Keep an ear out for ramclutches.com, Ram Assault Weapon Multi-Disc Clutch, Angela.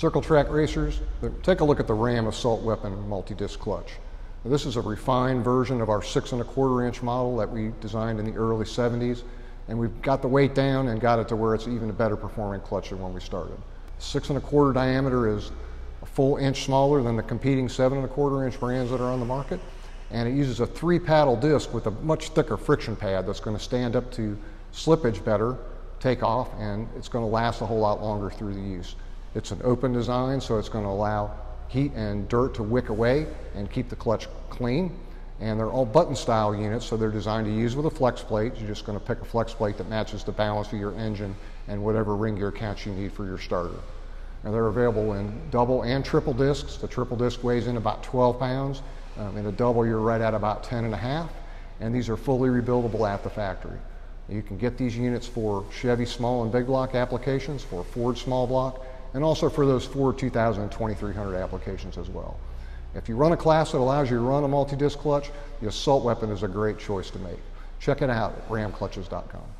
circle track racers, take a look at the Ram Assault Weapon Multi-Disc Clutch. Now, this is a refined version of our 6.25-inch model that we designed in the early 70s, and we've got the weight down and got it to where it's even a better performing clutch than when we started. 6.25 diameter is a full inch smaller than the competing 7.25-inch brands that are on the market, and it uses a 3-paddle disc with a much thicker friction pad that's going to stand up to slippage better, take off, and it's going to last a whole lot longer through the use. It's an open design, so it's going to allow heat and dirt to wick away and keep the clutch clean. And they're all button style units, so they're designed to use with a flex plate. You're just going to pick a flex plate that matches the balance of your engine and whatever ring gear counts you need for your starter. Now, they're available in double and triple discs. The triple disc weighs in about 12 pounds. In a double, you're right at about 10.5, and these are fully rebuildable at the factory. You can get these units for Chevy small and big block applications, for Ford small block, and also for those Ford 2000 and 2300 applications as well. If you run a class that allows you to run a multi-disc clutch, the Assault Weapon is a great choice to make. Check it out at ramclutches.com.